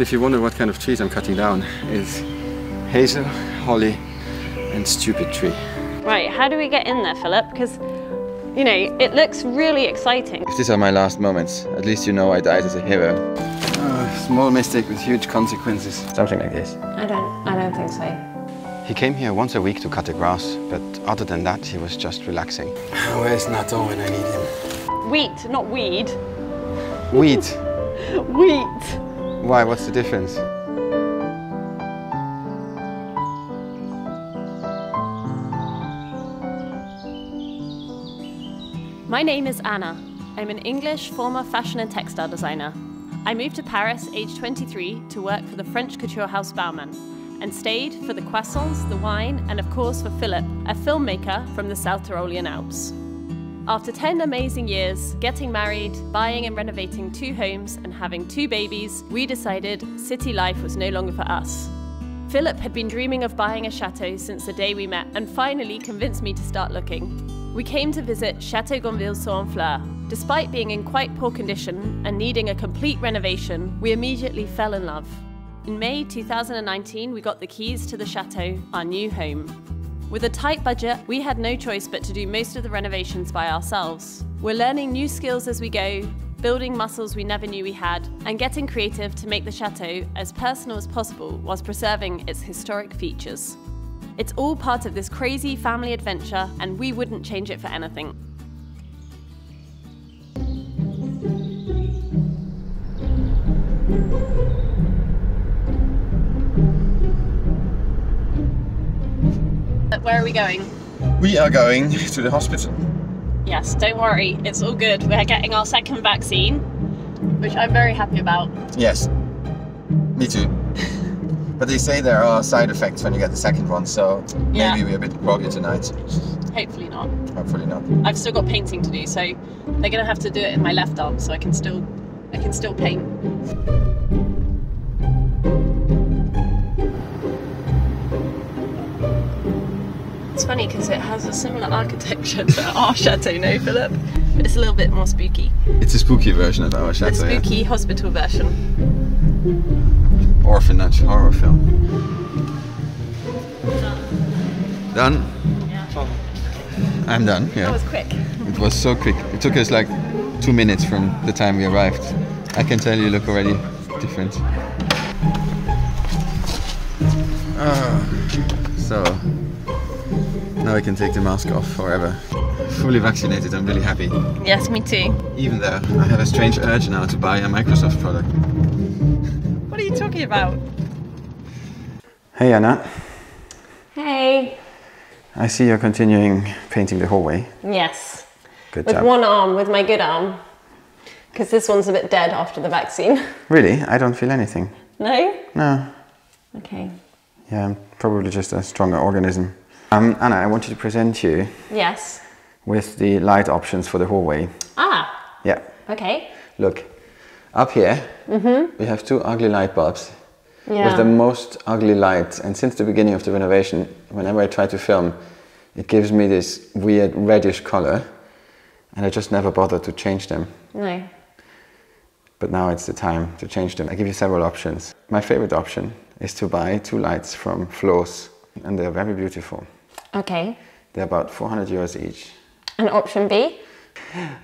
If you wonder what kind of trees I'm cutting down, it's hazel, holly and stupid tree. Right, how do we get in there, Philip? Because, you know, it looks really exciting. If these are my last moments, at least you know I died as a hero. Small mistake with huge consequences. Something like this. I don't think so. He came here once a week to cut the grass, but other than that, he was just relaxing. Where's Nato when I need him? Wheat, not weed. Weed. Wheat. Why? What's the difference? My name is Anna. I'm an English former fashion and textile designer. I moved to Paris aged 23 to work for the French couture house Baumann and stayed for the croissants, the wine and of course for Philip, a filmmaker from the South Tyrolean Alps. After 10 amazing years, getting married, buying and renovating 2 homes and having 2 babies, we decided city life was no longer for us. Philip had been dreaming of buying a chateau since the day we met and finally convinced me to start looking. We came to visit Chateau Gonville-Saint-Fleur. Despite being in quite poor condition and needing a complete renovation, we immediately fell in love. In May 2019, we got the keys to the chateau, our new home. With a tight budget, we had no choice but to do most of the renovations by ourselves. We're learning new skills as we go, building muscles we never knew we had, and getting creative to make the chateau as personal as possible whilst preserving its historic features. It's all part of this crazy family adventure, and we wouldn't change it for anything. Where are we going? We are going to the hospital. Yes, don't worry, it's all good. We're getting our second vaccine, which I'm very happy about. Yes, me too. But they say there are side effects when you get the second one, so yeah. Maybe we're a bit groggy tonight. Hopefully not. Hopefully not. I've still got painting to do, so they're gonna have to do it in my left arm, so I can still paint. It's funny because it has a similar architecture to our chateau, no, Philip? But it's a little bit more spooky. It's a spooky version of our chateau. A spooky hospital version. Orphanage horror film. Done. Done? Yeah. Okay. I'm done, yeah. That was quick. It was so quick. It took us like 2 minutes from the time we arrived. I can tell you look already different. So. Now I can take the mask off forever. Fully vaccinated, I'm really happy. Yes, me too. Even though I have a strange urge now to buy a Microsoft product. What are you talking about? Hey Anna. Hey. I see you're continuing painting the hallway. Yes. Good job. With one arm, with my good arm. Because this one's a bit dead after the vaccine. Really? I don't feel anything. No? No. Okay. Yeah, I'm probably just a stronger organism. Anna, I wanted to present you. Yes. With the light options for the hallway. Ah. Yeah. Okay. Look, up here we have 2 ugly light bulbs with the most ugly lights. And since the beginning of the renovation, whenever I try to film, it gives me this weird reddish color, and I just never bothered to change them. No. But now it's the time to change them. I give you several options. My favorite option is to buy 2 lights from Flos, and they're very beautiful. Okay. They're about 400 euros each. And option B?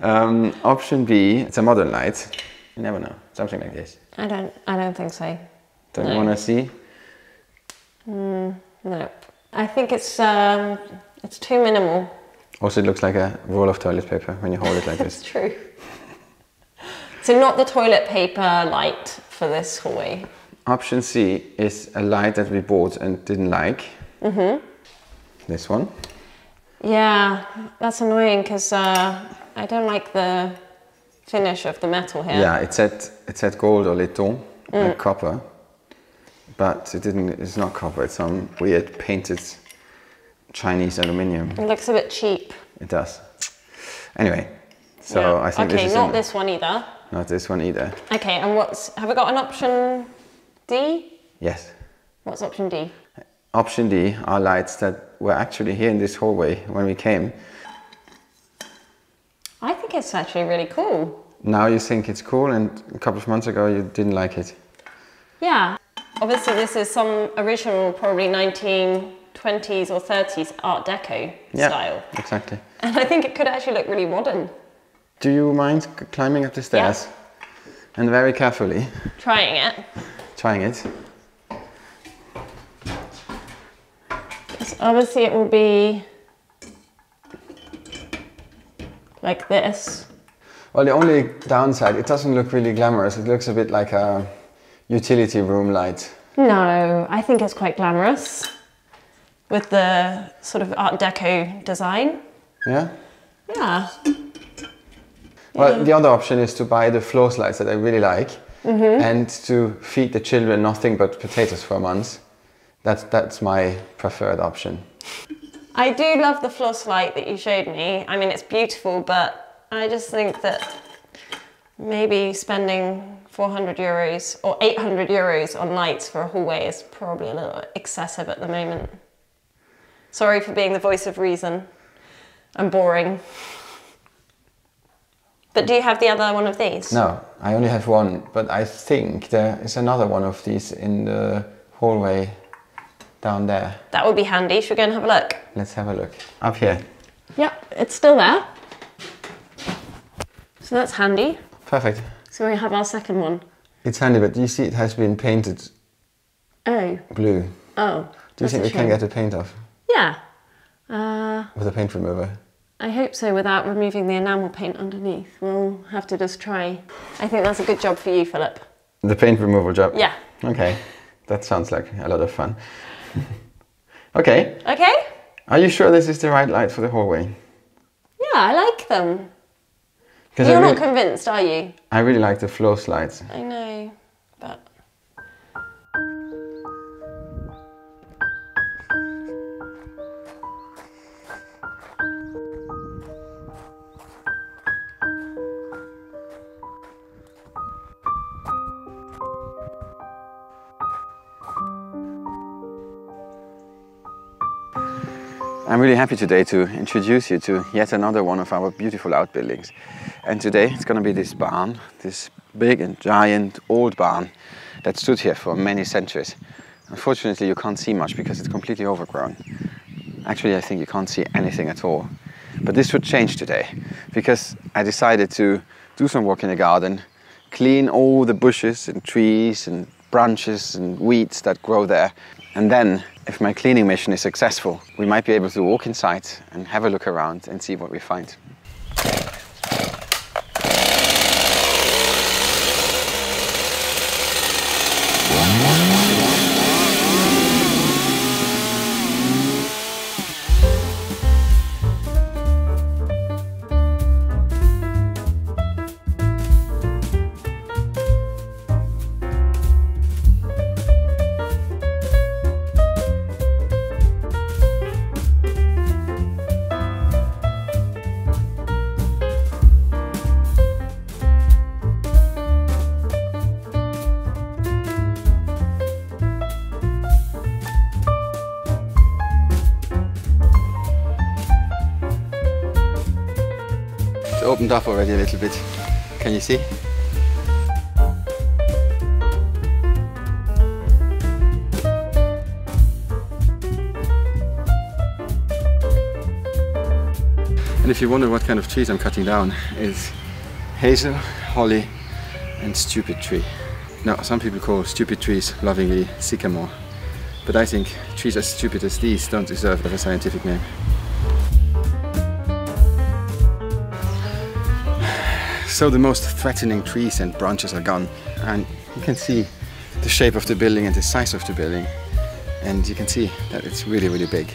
Option B, it's a modern light. You never know, something like this. I don't think so. Don't you want to see? No. I think it's too minimal. Also, it looks like a roll of toilet paper when you hold it like this. It's true. So not the toilet paper light for this hallway. Option C is a light that we bought and didn't like. This one. Yeah, that's annoying because I don't like the finish of the metal here. Yeah, it said gold or laiton, like copper, but it didn't. It's not copper. It's some weird painted Chinese aluminium. It looks a bit cheap. It does. Anyway, so yeah. I think. Okay, this is not this one either. Not this one either. Okay, and have we got an option D? Yes. What's option D? Option D are lights that were actually here in this hallway when we came. I think it's actually really cool. Now you think it's cool, and a couple of months ago you didn't like it. Yeah. Obviously, this is some original, probably 1920s or 30s Art Deco style. Exactly. And I think it could actually look really modern. Do you mind climbing up the stairs? Yeah. And very carefully. Trying it. Trying it. Because obviously it will be like this. Well, the only downside, it doesn't look really glamorous. It looks a bit like a utility room light. No, I think it's quite glamorous with the sort of Art Deco design. Yeah? Yeah. Well, the other option is to buy the Flos lights that I really like and to feed the children nothing but potatoes for months. That's my preferred option. I do love the Flos light that you showed me. I mean, it's beautiful, but I just think that maybe spending 400 euros or 800 euros on lights for a hallway is probably a little excessive at the moment. Sorry for being the voice of reason. I'm boring. But do you have the other one of these? No, I only have one, but I think there is another one of these in the hallway down there. That would be handy. Should we go and have a look? Let's have a look. Up here. Yep, it's still there. So that's handy. Perfect. So we have our second one. It's handy, but you see it has been painted blue. Oh. Do you think we can get the paint off? Yeah. With a paint remover. I hope so, without removing the enamel paint underneath. We'll have to just try. I think that's a good job for you, Philip. The paint removal job? Yeah. Okay. That sounds like a lot of fun. Okay. Okay. Are you sure this is the right light for the hallway? Yeah, I like them. You're not convinced, are you? I really like the Flos lights. I know, but... I'm really happy today to introduce you to yet another one of our beautiful outbuildings. And today it's going to be this barn, this big and giant old barn that stood here for many centuries. Unfortunately, you can't see much because it's completely overgrown. Actually, I think you can't see anything at all. But this would change today because I decided to do some work in the garden, clean all the bushes and trees and branches and weeds that grow there. And then, if my cleaning mission is successful, we might be able to walk inside and have a look around and see what we find. Opened up already a little bit. Can you see? And if you wonder what kind of trees I'm cutting down, it's hazel, holly and stupid tree. Now, some people call stupid trees lovingly sycamore, but I think trees as stupid as these don't deserve a scientific name. So the most threatening trees and branches are gone, and you can see the shape of the building and the size of the building, and you can see that it's really, really big.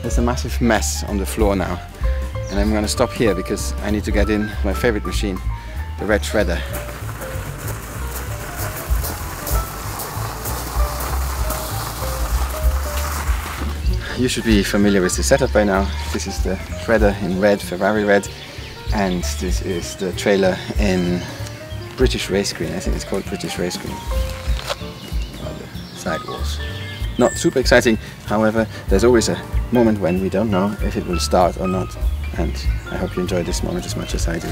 There's a massive mess on the floor now, and I'm going to stop here because I need to get in my favorite machine, the red shredder. You should be familiar with the setup by now. This is the shredder in red, Ferrari red. And this is the trailer in British Race Green. I think it's called British Race Green. The side walls. Not super exciting, however, there's always a moment when we don't know if it will start or not. And I hope you enjoy this moment as much as I do.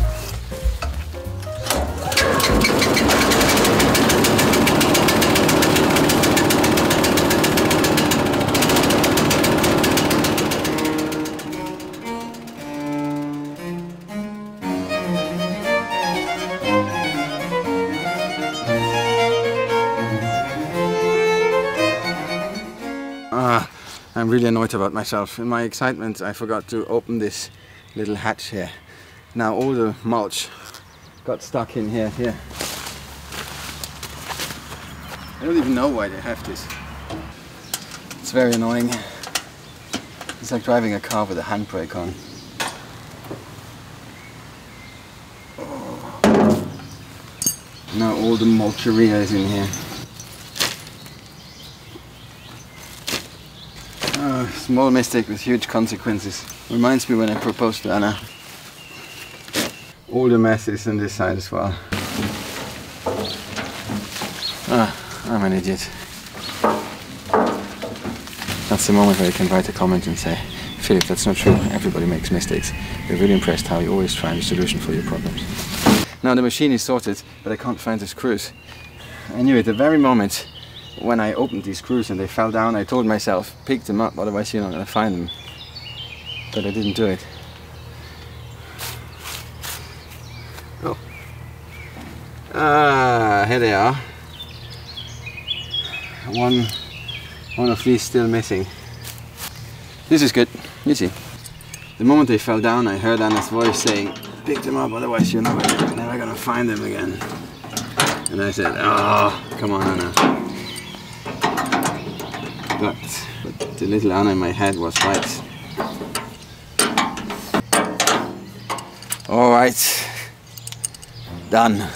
I'm really annoyed about myself. In my excitement, I forgot to open this little hatch here. Now all the mulch got stuck in here. I don't even know why they have this. It's very annoying. It's like driving a car with a handbrake on. Now all the mulcheria is in here. Oh, small mistake with huge consequences. Reminds me when I proposed to Anna. All the mess is on this side as well. Ah, I'm an idiot. That's the moment where you can write a comment and say, Philip, that's not true, everybody makes mistakes. We're really impressed how you always find a solution for your problems. Now the machine is sorted, but I can't find the screws. I knew at the very moment when I opened these screws and they fell down, I told myself, pick them up, otherwise you're not going to find them. But I didn't do it. Oh. Ah, here they are. One of these still missing. This is good, you see. The moment they fell down, I heard Anna's voice saying, pick them up, otherwise you're never gonna find them again. And I said, oh, come on, Anna. But the little Anna in my head was right. All right, done.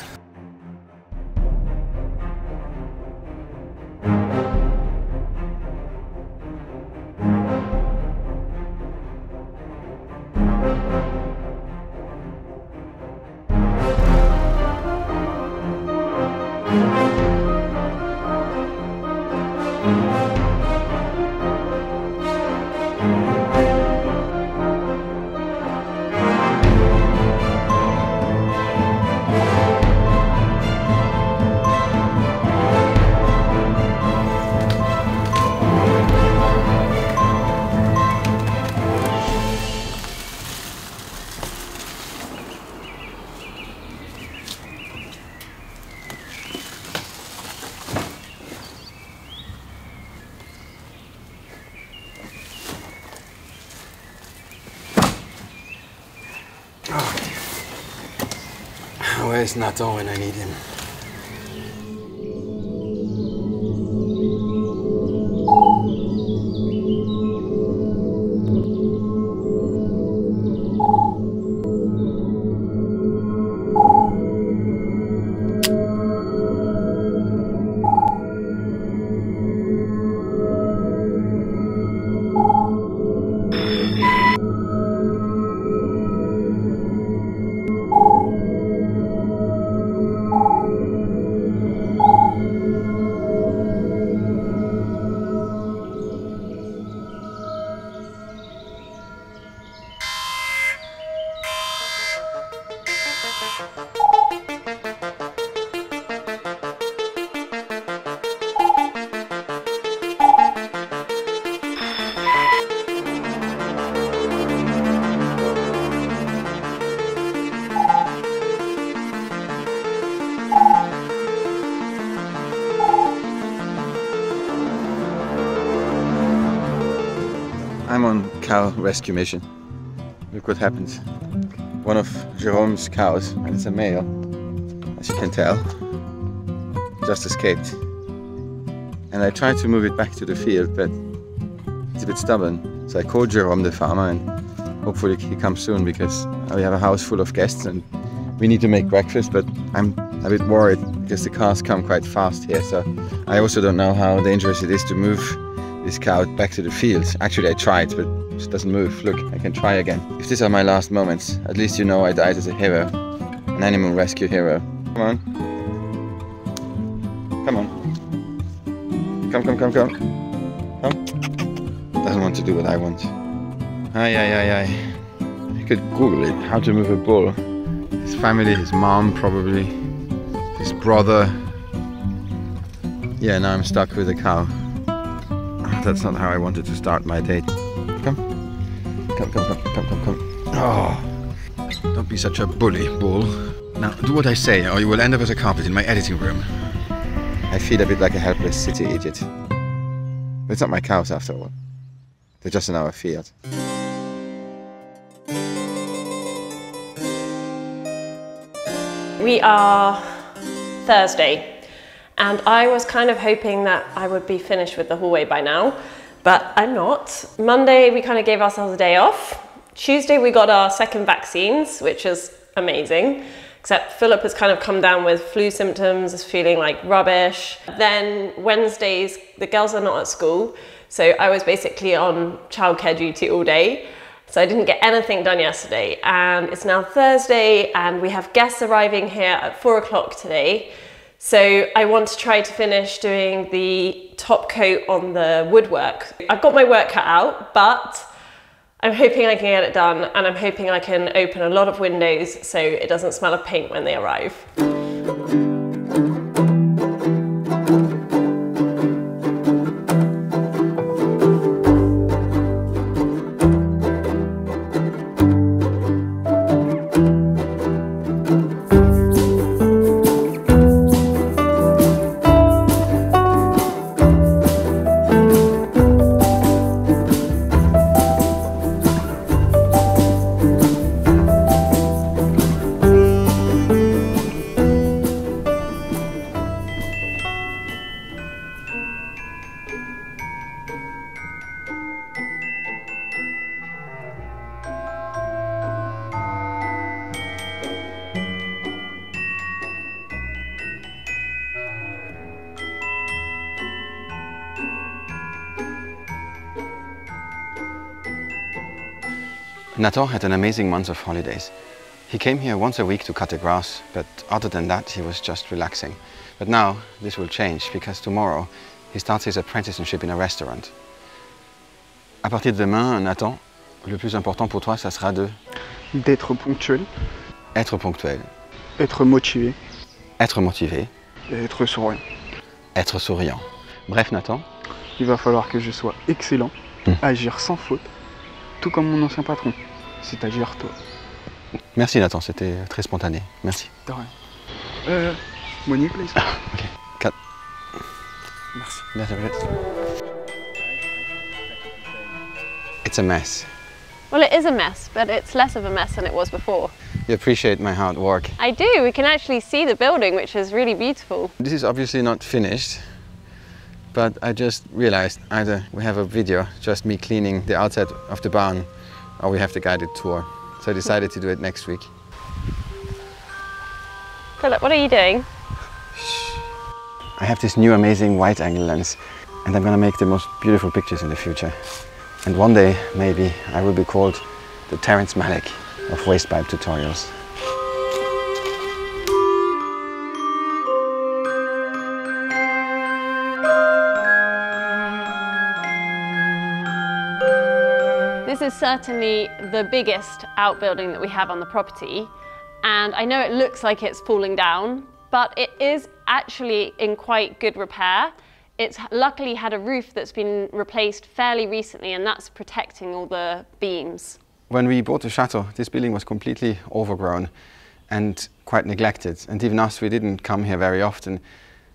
Where's Nato when I need him? I'm on cow rescue mission. Look what happens. One of Jerome's cows, and it's a male, as you can tell, just escaped. And I tried to move it back to the field, but it's a bit stubborn. So I called Jerome, the farmer, and hopefully he comes soon because we have a house full of guests and we need to make breakfast, but I'm a bit worried because the cars come quite fast here. So I also don't know how dangerous it is to move this cow back to the fields. Actually I tried, but it just doesn't move. Look, I can try again. If these are my last moments, at least you know I died as a hero. An animal rescue hero. Come on. Come on. Come. Come. Doesn't want to do what I want. Aye. You could Google it, how to move a bull. His family, his mom probably, his brother. Yeah, now I'm stuck with a cow. That's not how I wanted to start my day. Come. Oh, don't be such a bully, bull. Now, do what I say, or you will end up as a carpet in my editing room. I feel a bit like a helpless city idiot. But it's not my cows after all. They're just in our field. We are Thursday, and I was kind of hoping that I would be finished with the hallway by now, but I'm not. Monday, we kind of gave ourselves a day off. Tuesday, we got our second vaccines, which is amazing. Except Philip has kind of come down with flu symptoms, is feeling like rubbish. Then Wednesdays, the girls are not at school. So I was basically on childcare duty all day. So I didn't get anything done yesterday. And it's now Thursday and we have guests arriving here at 4 o'clock today. So I want to try to finish doing the top coat on the woodwork. I've got my work cut out, but I'm hoping I can get it done, and I'm hoping I can open a lot of windows so it doesn't smell of paint when they arrive. Nathan had an amazing month of holidays. He came here once a week to cut the grass, but other than that he was just relaxing. But now this will change, because tomorrow he starts his apprenticeship in a restaurant. À partir de demain, Nathan, le plus important pour toi, ça sera de... D'être ponctuel. Être ponctuel. Être motivé. Être motivé. Et être souriant. Être souriant. Bref, Nathan. Il va falloir que je sois excellent, agir sans faute, tout comme mon ancien patron. C'est à dire toi. Merci Nathan, c'était très spontané. Merci. De rien. Money please. Ok. Cut. Merci. It's a mess. Well, it is a mess, but it's less of a mess than it was before. You appreciate my hard work. I do. We can actually see the building, which is really beautiful. This is obviously not finished, but I just realized either we have a video, just me cleaning the outside of the barn, or we have the guided tour. So I decided to do it next week. Philip, what are you doing? I have this new amazing wide angle lens, and I'm gonna make the most beautiful pictures in the future. And one day, maybe, I will be called the Terence Malick of waste pipe tutorials. This is certainly the biggest outbuilding that we have on the property, and I know it looks like it's falling down, but it is actually in quite good repair. It's luckily had a roof that's been replaced fairly recently, and that's protecting all the beams. When we bought the chateau, this building was completely overgrown and quite neglected, and even us, we didn't come here very often.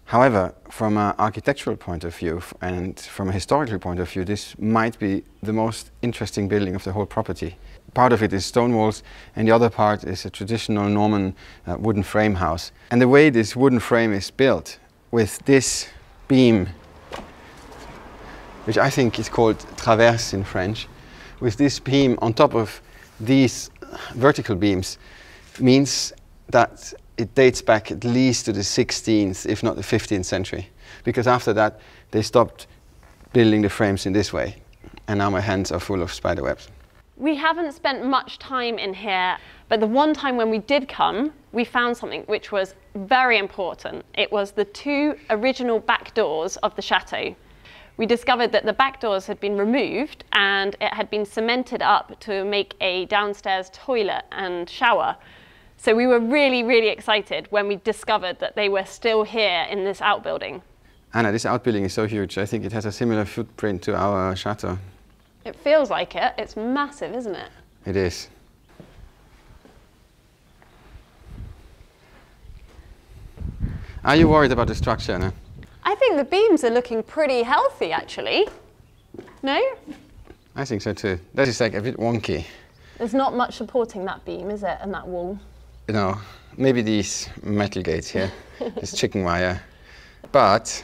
However, from an architectural point of view and from a historical point of view, this might be the most interesting building of the whole property. Part of it is stone walls, and the other part is a traditional Norman wooden frame house. And the way this wooden frame is built with this beam, which I think is called traverse in French, with this beam on top of these vertical beams, means that it dates back at least to the 16th, if not the 15th century. Because after that, they stopped building the frames in this way. And now my hands are full of spider webs. We haven't spent much time in here, but the one time when we did come, we found something which was very important. It was the two original back doors of the chateau. We discovered that the back doors had been removed and it had been cemented up to make a downstairs toilet and shower. So we were really, really excited when we discovered that they were still here in this outbuilding. Anna, this outbuilding is so huge. I think it has a similar footprint to our chateau. It feels like it. It's massive, isn't it? It is. Are you worried about the structure, Anna? I think the beams are looking pretty healthy, actually. No? I think so too. That is like a bit wonky. There's not much supporting that beam, is it, and that wall? No, maybe these metal gates here, this chicken wire. But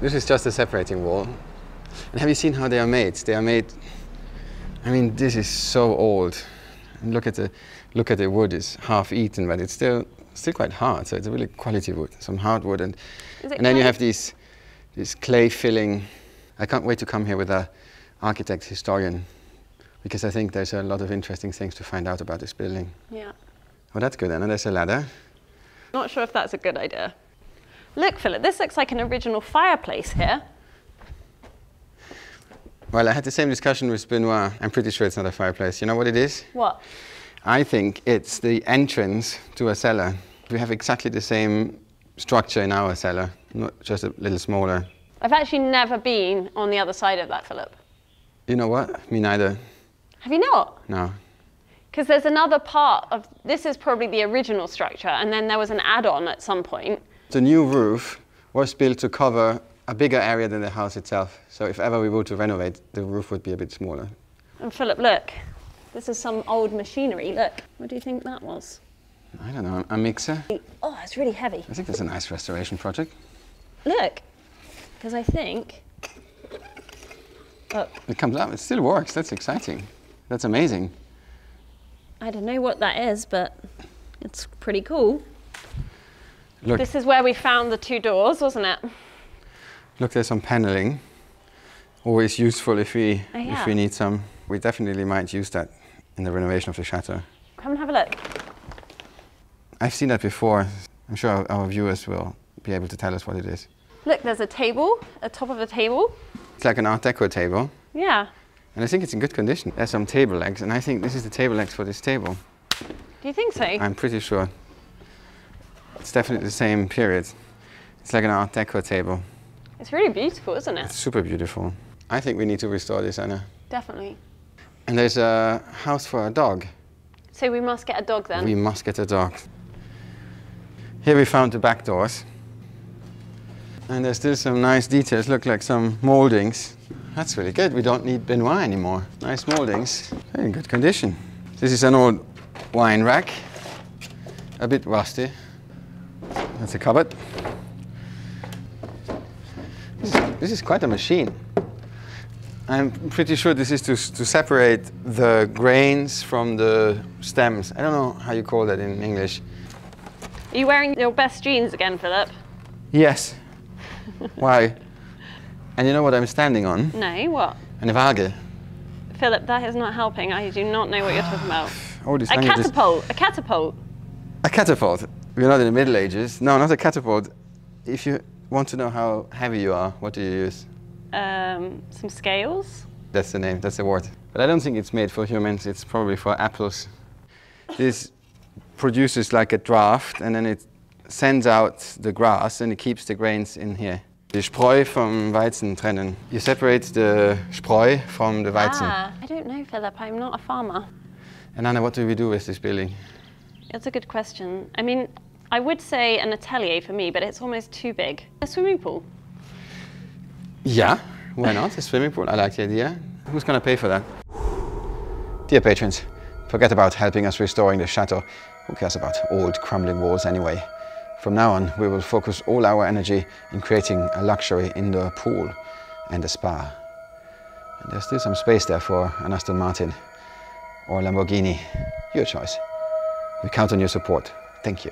this is just a separating wall. And have you seen how they are made? They are made, I mean, this is so old. And look at the wood, it's half eaten, but it's still quite hard. So it's a really quality wood, some hardwood. And then you have this clay filling. I can't wait to come here with an architect historian, because I think there's a lot of interesting things to find out about this building. Yeah. Well, that's good, Anna. There's a ladder. Not sure if that's a good idea. Look, Philip, this looks like an original fireplace here. Well, I had the same discussion with Benoit. I'm pretty sure it's not a fireplace. You know what it is? What? I think it's the entrance to a cellar. We have exactly the same structure in our cellar, not just a little smaller. I've actually never been on the other side of that, Philip. You know what? Me neither. Have you not? No. Because there's another part of... This is probably the original structure, and then there was an add-on at some point. The new roof was built to cover a bigger area than the house itself. So if ever we were to renovate, the roof would be a bit smaller. And Philip, look. This is some old machinery, look. What do you think that was? I don't know, a mixer? Oh, it's really heavy. I think that's a nice restoration project. Look, because I think... Oh. It comes up, it still works, that's exciting. That's amazing. I don't know what that is, but it's pretty cool. Look. This is where we found the two doors, wasn't it? Look, there's some panelling. Always useful if we if we need some. We definitely might use that in the renovation of the chateau. Come and have a look. I've seen that before. I'm sure our viewers will be able to tell us what it is. Look, there's a table, a top of a table. It's like an Art Deco table. Yeah. And I think it's in good condition. There's some table legs, and I think this is the table legs for this table. Do you think so? I'm pretty sure. It's definitely the same period. It's like an Art Deco table. It's really beautiful, isn't it? It's super beautiful. I think we need to restore this, Anna. Definitely. And there's a house for a dog. So we must get a dog then? We must get a dog. Here we found the back doors. And there's still some nice details, look like some mouldings. That's really good, we don't need Benoit anymore. Nice mouldings, they're in good condition. This is an old wine rack, a bit rusty. That's a cupboard. This is quite a machine. I'm pretty sure this is to separate the grains from the stems. I don't know how you call that in English. Are you wearing your best jeans again, Philip? Yes. Why? And you know what I'm standing on? No, what? An Waage. Philip, that is not helping. I do not know what you're talking about. All these languages. A catapult. A catapult. A catapult. We're not in the Middle Ages. No, not a catapult. If you want to know how heavy you are, what do you use? Some scales. That's the name. That's the word. But I don't think it's made for humans. It's probably for apples. This produces like a draft, and then it sends out the grass, and it keeps the grains in here. Die Spreu vom Weizen trennen. You separate the Spreu from the Weizen. Ah, I don't know, Philip. I'm not a farmer. And Anna, what do we do with this building? That's a good question. I mean, I would say an atelier for me, but it's almost too big. A swimming pool. Yeah, why not? A swimming pool. I like the idea. Who's going to pay for that? Dear patrons, forget about helping us restoring the chateau. Who cares about old crumbling walls anyway? From now on, we will focus all our energy in creating a luxury indoor pool and a spa. And there's still some space there for an Aston Martin or a Lamborghini. Your choice. We count on your support. Thank you.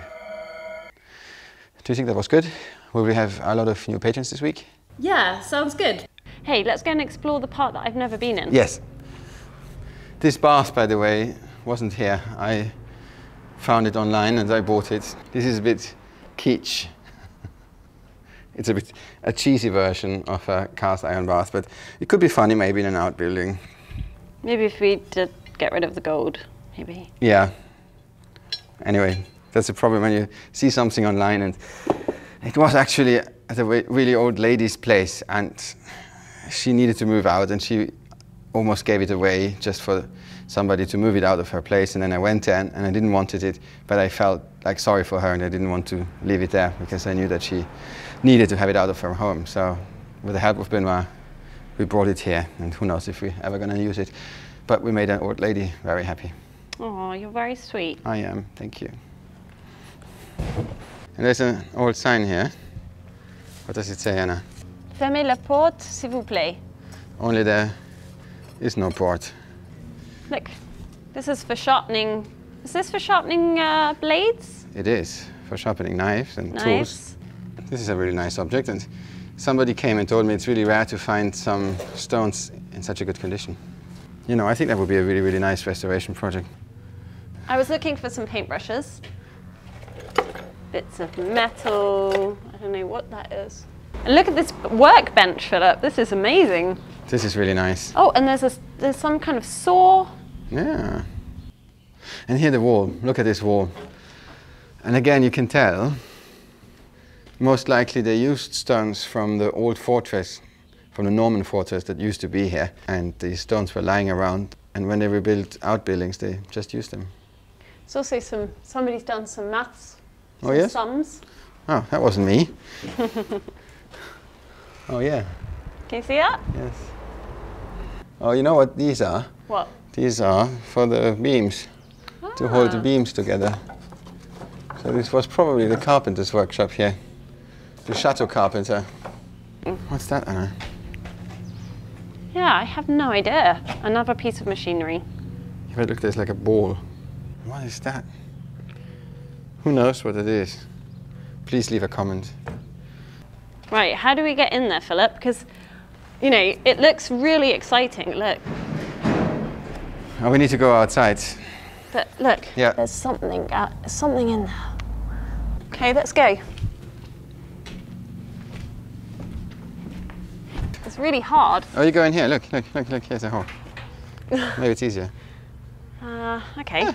Do you think that was good? Will we have a lot of new patrons this week? Yeah, sounds good. Hey, let's go and explore the part that I've never been in. Yes. This bath, by the way, wasn't here. I found it online and I bought it. This is a bit... kitsch. It's a cheesy version of a cast iron bath, but it could be funny maybe in an outbuilding. Maybe if we did get rid of the gold, maybe. Yeah. Anyway, that's the problem when you see something online, and it was actually at a really old lady's place, and she needed to move out, and she almost gave it away just for somebody to move it out of her place. And then I went there, and I didn't want it, but I felt like sorry for her, and I didn't want to leave it there because I knew that she needed to have it out of her home. So with the help of Benoit, we brought it here, and who knows if we're ever going to use it. But we made an old lady very happy. Oh, you're very sweet. I am, thank you. And there's an old sign here. What does it say, Anna? Fermez la porte, s'il vous plaît. Only there is no port. Look, this is for sharpening. Is this for sharpening blades? It is, for sharpening knives and tools. This is a really nice object, and somebody came and told me it's really rare to find some stones in such a good condition. You know, I think that would be a really, really nice restoration project. I was looking for some paintbrushes, bits of metal, I don't know what that is. And look at this workbench, Philip, this is amazing. This is really nice. Oh, and there's some kind of saw. Yeah. And here the wall, look at this wall. And again, you can tell, most likely they used stones from the old fortress, from the Norman fortress that used to be here. And these stones were lying around, and when they rebuilt outbuildings, they just used them. There's also somebody's done some maths. Oh, yes? Sums. Oh, that wasn't me. Oh, yeah. Can you see that? Yes. Oh, you know what these are? What? These are for the beams, to hold the beams together. So this was probably the carpenter's workshop here, the chateau carpenter. What's that, Anna? Yeah, I have no idea. Another piece of machinery. Yeah, but look, there's like a ball. What is that? Who knows what it is? Please leave a comment. Right, how do we get in there, Philip? Because, you know, it looks really exciting, look. Oh, we need to go outside. But look, yeah. There's something, something in there. Okay, let's go. It's really hard. Oh, you go in here. Look, look, look, look. Here's a hole. Maybe it's easier. Okay. Yeah.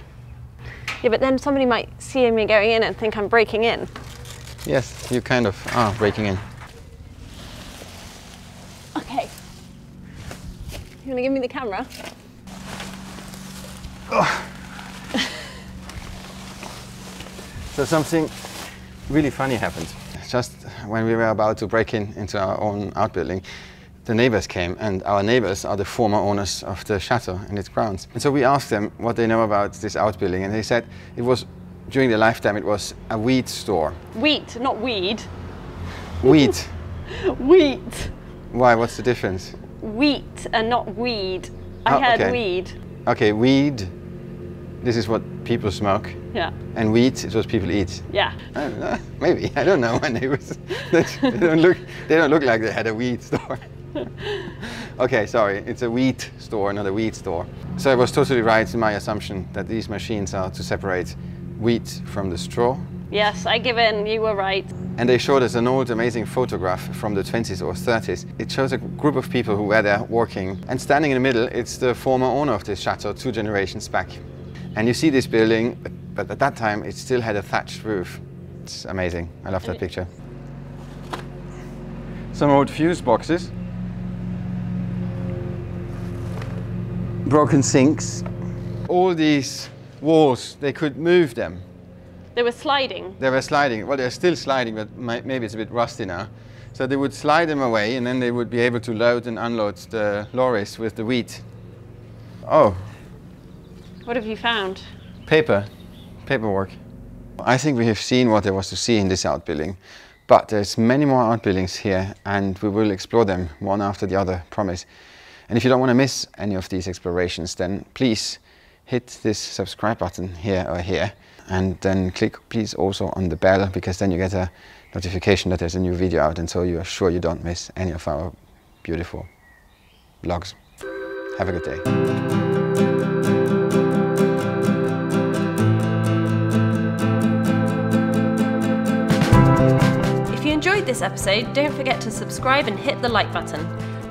Yeah, but then somebody might see me going in and think I'm breaking in. Yes, you kind of are breaking in. Okay. You want to give me the camera? Oh. So something really funny happened. Just when we were about to break into our own outbuilding, the neighbors came, and our neighbors are the former owners of the chateau and its grounds. And so we asked them what they know about this outbuilding, and they said it was, during their lifetime, it was a wheat store. Wheat, not weed. Wheat. Wheat. Why, what's the difference? Wheat and not weed. I heard okay. Weed. Okay, weed, this is what people smoke. Yeah. And wheat is what people eat. Yeah. I don't know. Maybe, I don't know. My neighbors, they don't look like they had a weed store. Okay, sorry, it's a wheat store, not a weed store. So I was totally right in my assumption that these machines are to separate wheat from the straw. Yes, I give in, you were right. And they showed us an old amazing photograph from the 20s or 30s. It shows a group of people who were there working, and standing in the middle, it's the former owner of this chateau 2 generations back. And you see this building, but at that time it still had a thatched roof. It's amazing. I love that picture. Some old fuse boxes. Broken sinks. All these walls, they could move them. They were sliding. They were sliding. Well, they're still sliding, but maybe it's a bit rusty now. So they would slide them away, and then they would be able to load and unload the lorries with the wheat. Oh. What have you found? Paper. Paperwork. I think we have seen what there was to see in this outbuilding. But there's many more outbuildings here, and we will explore them one after the other, promise. And if you don't want to miss any of these explorations, then please hit this subscribe button here or here. And then click, please, also on the bell, because then you get a notification that there's a new video out, and so you are sure you don't miss any of our beautiful vlogs. Have a good day. If you enjoyed this episode, don't forget to subscribe and hit the like button.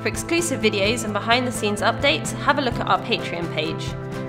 For exclusive videos and behind-the-scenes updates, have a look at our Patreon page.